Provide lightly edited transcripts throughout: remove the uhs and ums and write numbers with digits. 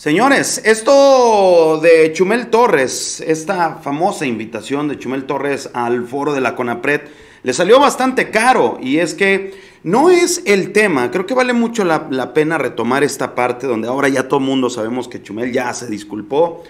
Señores, esto de Chumel Torres, esta famosa invitación de Chumel Torres al foro de la CONAPRED, le salió bastante caro, y es que no es el tema. Creo que vale mucho la pena retomar esta parte donde ahora ya todo el mundo sabemos que Chumel ya se disculpó.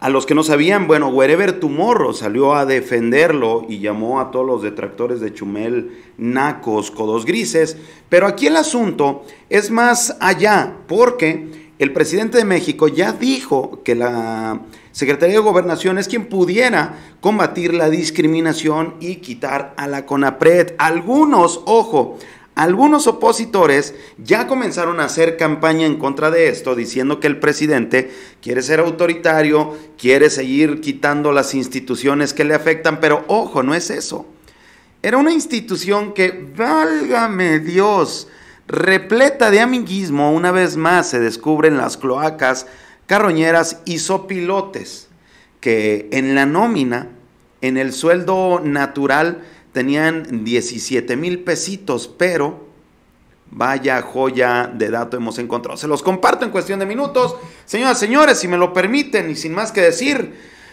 A los que no sabían, bueno, Werevertumorro salió a defenderlo y llamó a todos los detractores de Chumel nacos, codos grises, pero aquí el asunto es más allá, porque el presidente de México ya dijo que la Secretaría de Gobernación es quien pudiera combatir la discriminación y quitar a la CONAPRED. Algunos, ojo, algunos opositores ya comenzaron a hacer campaña en contra de esto, diciendo que el presidente quiere ser autoritario, quiere seguir quitando las instituciones que le afectan, pero ojo, no es eso. Era una institución que, válgame Dios, repleta de amiguismo, una vez más se descubren las cloacas, carroñeras y sopilotes que en la nómina, en el sueldo natural, tenían 17,000 pesitos, pero vaya joya de dato hemos encontrado. Se los comparto en cuestión de minutos. Señoras, señores, si me lo permiten y sin más que decir,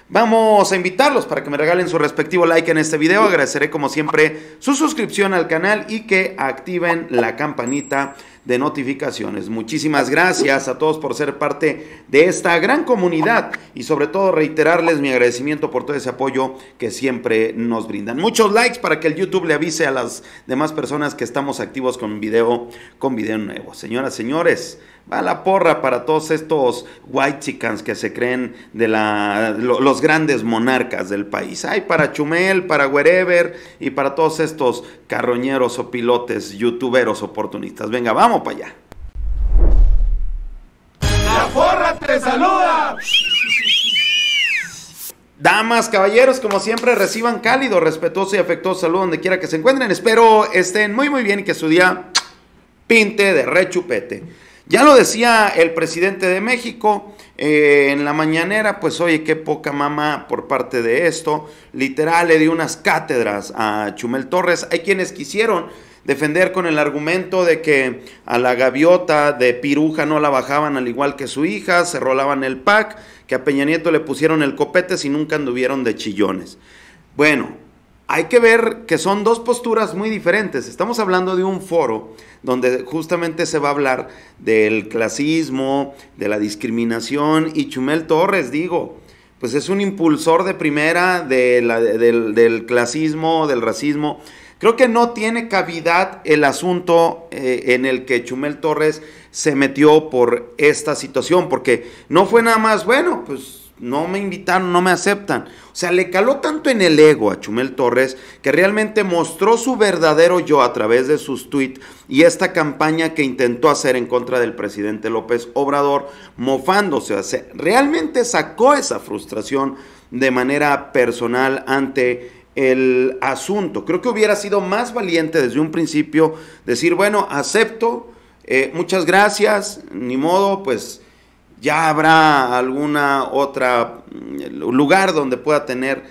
vamos a invitarlos para que me regalen su respectivo like en este video. Agradeceré como siempre su suscripción al canal y que activen la campanita de notificaciones. Muchísimas gracias a todos por ser parte de esta gran comunidad y sobre todo reiterarles mi agradecimiento por todo ese apoyo que siempre nos brindan. Muchos likes para que el YouTube le avise a las demás personas que estamos activos con video nuevo. Señoras, señores, va la porra para todos estos whitexicans que se creen de los grandes monarcas del país. Ay, para Chumel, para Werever y para todos estos carroñeros o pilotes, youtuberos oportunistas. Venga, vamos para allá. La porra te saluda. Damas, caballeros, como siempre, reciban cálido, respetuoso y afectuoso saludo donde quiera que se encuentren. Espero estén muy muy bien y que su día pinte de rechupete. Ya lo decía el presidente de México en la mañanera, pues oye, qué poca mamá por parte de esto. Literal, le dio unas cátedras a Chumel Torres. Hay quienes quisieron defender con el argumento de que a la gaviota de Piruja no la bajaban al igual que su hija, se rolaban el pack, que a Peña Nieto le pusieron el copete si nunca anduvieron de chillones. Bueno, hay que ver que son dos posturas muy diferentes. Estamos hablando de un foro donde justamente se va a hablar del clasismo, de la discriminación, y Chumel Torres, digo, pues es un impulsor de primera del clasismo, del racismo. Creo que no tiene cavidad el asunto en el que Chumel Torres se metió por esta situación, porque no fue nada más, bueno, pues no me invitaron, no me aceptan. O sea, le caló tanto en el ego a Chumel Torres que realmente mostró su verdadero yo a través de sus tweets y esta campaña que intentó hacer en contra del presidente López Obrador, mofándose. O sea, realmente sacó esa frustración de manera personal ante el asunto. Creo que hubiera sido más valiente desde un principio decir, bueno, acepto, muchas gracias, ni modo, pues ya habrá alguna otra lugar donde pueda tener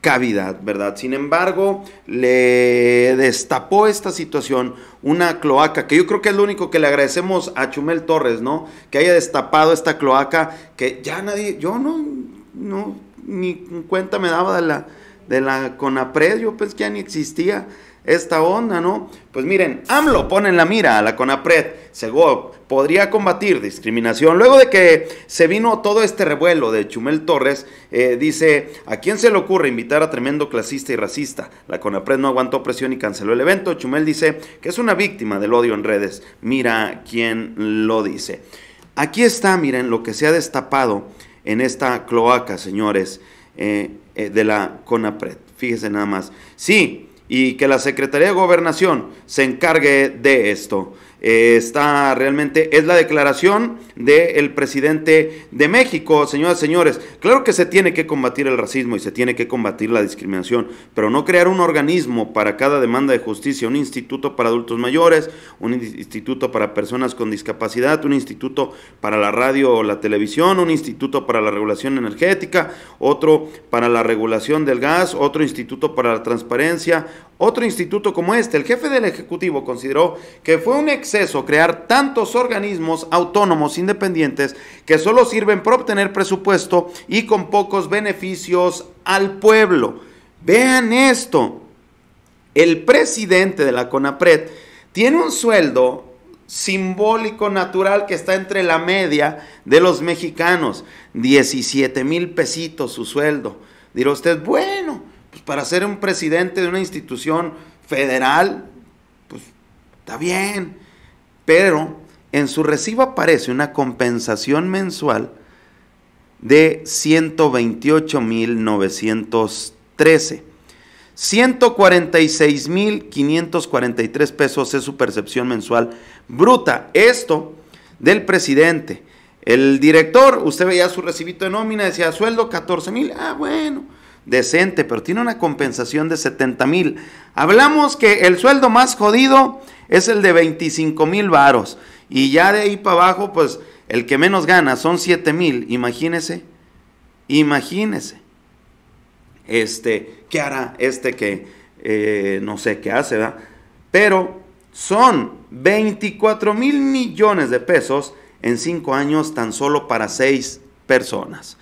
cavidad, ¿verdad? Sin embargo, le destapó esta situación una cloaca, que yo creo que es lo único que le agradecemos a Chumel Torres, ¿no? Que haya destapado esta cloaca que ya nadie, yo no ni cuenta me daba de la CONAPRED, yo pensé que ya ni existía esta onda, ¿no? Pues miren, AMLO pone en la mira a la CONAPRED, Segov podría combatir discriminación. Luego de que se vino todo este revuelo de Chumel Torres, dice, ¿a quién se le ocurre invitar a tremendo clasista y racista? La CONAPRED no aguantó presión y canceló el evento. Chumel dice que es una víctima del odio en redes. Mira quién lo dice. Aquí está, miren, lo que se ha destapado en esta cloaca, señores, de la CONAPRED. Fíjense nada más. Sí, y que la Secretaría de Gobernación se encargue de esto. Está realmente, es la declaración del presidente de México, señoras y señores. Claro que se tiene que combatir el racismo y se tiene que combatir la discriminación, pero no crear un organismo para cada demanda de justicia, un instituto para adultos mayores, un instituto para personas con discapacidad, un instituto para la radio o la televisión, un instituto para la regulación energética, otro para la regulación del gas, otro instituto para la transparencia, otro instituto como este. El jefe del Ejecutivo consideró que fue un exceso exceso crear tantos organismos autónomos independientes que solo sirven para obtener presupuesto y con pocos beneficios al pueblo. Vean esto, el presidente de la CONAPRED tiene un sueldo simbólico natural que está entre la media de los mexicanos, 17,000 pesitos su sueldo. Dirá usted, bueno, pues para ser un presidente de una institución federal, pues está bien, pero en su recibo aparece una compensación mensual de 128,913. 146,543 pesos es su percepción mensual bruta. Esto del presidente. El director, usted veía su recibito de nómina, decía sueldo 14,000. Ah, bueno, decente, pero tiene una compensación de 70,000. Hablamos que el sueldo más jodido es el de 25,000 varos. Y ya de ahí para abajo, pues el que menos gana son 7,000. Imagínese, imagínese. ¿Qué hará que no sé qué hace, ¿verdad? Pero son 24,000 millones de pesos en 5 años tan solo para 6 personas.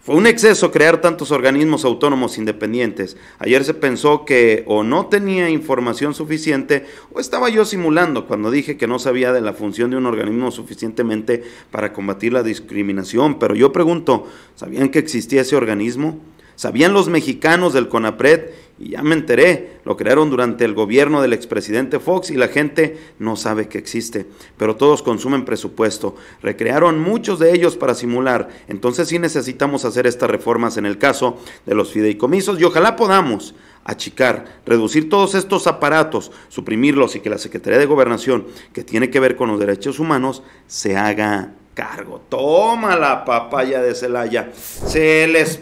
Fue un exceso crear tantos organismos autónomos independientes. Ayer se pensó que o no tenía información suficiente o estaba yo simulando cuando dije que no sabía de la función de un organismo suficientemente para combatir la discriminación. Pero yo pregunto, ¿sabían que existía ese organismo? ¿Sabían los mexicanos del CONAPRED? Y ya me enteré, lo crearon durante el gobierno del expresidente Fox y la gente no sabe que existe, pero todos consumen presupuesto. Recrearon muchos de ellos para simular. Entonces sí necesitamos hacer estas reformas en el caso de los fideicomisos y ojalá podamos achicar, reducir todos estos aparatos, suprimirlos y que la Secretaría de Gobernación, que tiene que ver con los derechos humanos, se haga cargo. Toma la papaya de Celaya. Se les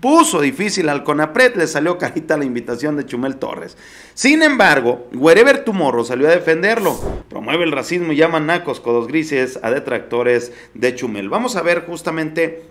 puso difícil al CONAPRED, le salió carita la invitación de Chumel Torres. Sin embargo, Werevertumorro salió a defenderlo. Promueve el racismo y llama nacos, codos grises a detractores de Chumel. Vamos a ver justamente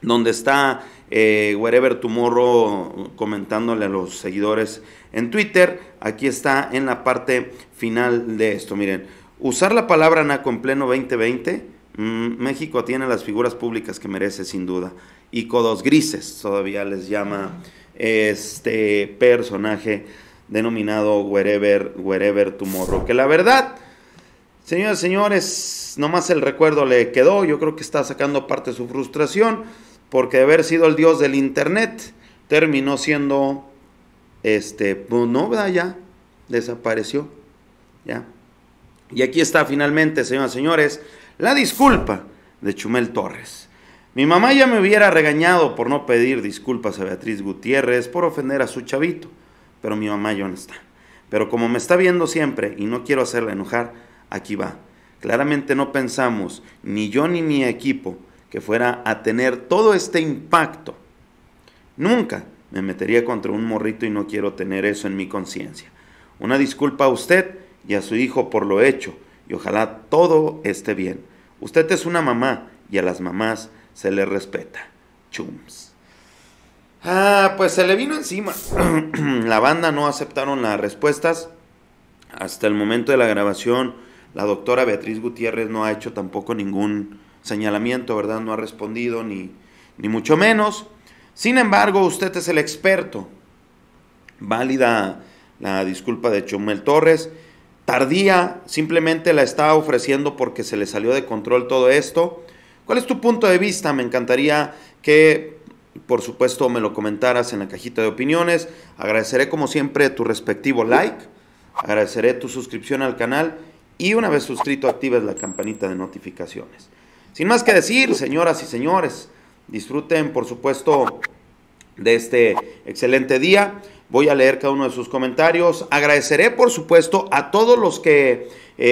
dónde está Werevertumorro comentándole a los seguidores en Twitter. Aquí está en la parte final de esto. Miren, usar la palabra naco en pleno 2020... México tiene las figuras públicas que merece sin duda, y codos grises todavía les llama este personaje denominado Werevertumorro, que la verdad, señoras y señores, nomás el recuerdo le quedó. Yo creo que está sacando parte de su frustración, porque de haber sido el dios del internet, terminó siendo no, ya desapareció, ya. Y aquí está finalmente, señoras y señores, la disculpa de Chumel Torres. Mi mamá ya me hubiera regañado por no pedir disculpas a Beatriz Gutiérrez por ofender a su chavito, pero mi mamá ya no está. Pero como me está viendo siempre y no quiero hacerla enojar, aquí va. Claramente no pensamos, ni yo ni mi equipo, que fuera a tener todo este impacto. Nunca me metería contra un morrito y no quiero tener eso en mi conciencia. Una disculpa a usted y a su hijo por lo hecho. Y ojalá todo esté bien. Usted es una mamá y a las mamás se les respeta. Chums. Ah, pues se le vino encima. La banda no aceptaron las respuestas. Hasta el momento de la grabación, la doctora Beatriz Gutiérrez no ha hecho tampoco ningún señalamiento, ¿verdad? No ha respondido ni mucho menos. Sin embargo, usted es el experto. Válida la disculpa de Chumel Torres. Tardía, simplemente la estaba ofreciendo porque se le salió de control todo esto. ¿Cuál es tu punto de vista? Me encantaría que, por supuesto, me lo comentaras en la cajita de opiniones. Agradeceré, como siempre, tu respectivo like. Agradeceré tu suscripción al canal. Y una vez suscrito, actives la campanita de notificaciones. Sin más que decir, señoras y señores, disfruten, por supuesto, de este excelente día. Voy a leer cada uno de sus comentarios. Agradeceré, por supuesto, a todos los que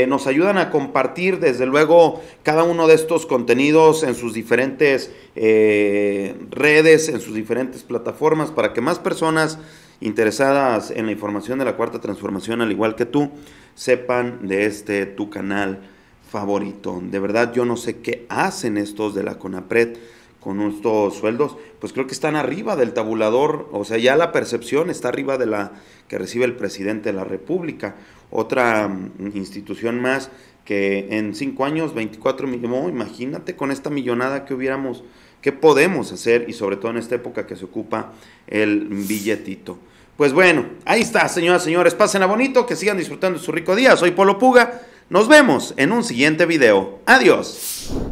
nos ayudan a compartir, desde luego, cada uno de estos contenidos en sus diferentes redes, en sus diferentes plataformas, para que más personas interesadas en la información de la Cuarta Transformación, al igual que tú, sepan de tu canal favorito. De verdad, yo no sé qué hacen estos de la CONAPRED con estos sueldos, pues creo que están arriba del tabulador, o sea, ya la percepción está arriba de la que recibe el presidente de la República. Otra institución más que en 5 años, 24 millones, oh, imagínate con esta millonada que hubiéramos, que podemos hacer, y sobre todo en esta época que se ocupa el billetito. Pues bueno, ahí está, señoras y señores, pásenla bonito, que sigan disfrutando de su rico día. Soy Polo Puga, nos vemos en un siguiente video. Adiós.